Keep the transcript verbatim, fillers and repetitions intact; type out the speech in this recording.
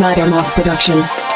Night M F Production.